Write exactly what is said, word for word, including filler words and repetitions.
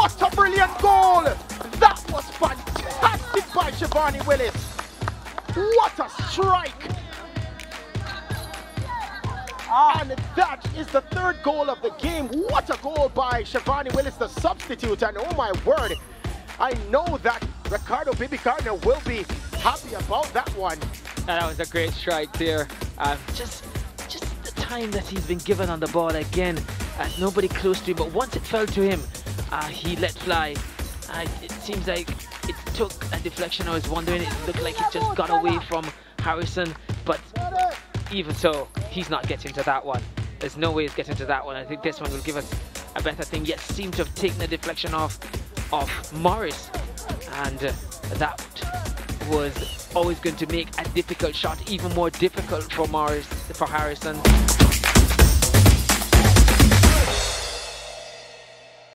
What a brilliant goal! That was fantastic by Chavany Willis. What a strike! And that is the third goal of the game. What a goal by Chavany Willis, the substitute. And oh my word, I know that Ricardo Bibi Gardner will be happy about that one. That was a great strike there. Um, just, just the time that he's been given on the ball again. Uh, nobody close to him, but once it fell to him, uh, he let fly. Uh, it seems like it took a deflection. I was wondering, it looked like it just got away from Harrison, but even so, he's not getting to that one. There's no way he's getting to that one. I think this one will give us a better thing, yet seemed to have taken a deflection off of Morris, and uh, that was always going to make a difficult shot even more difficult for Morris, for Harrison.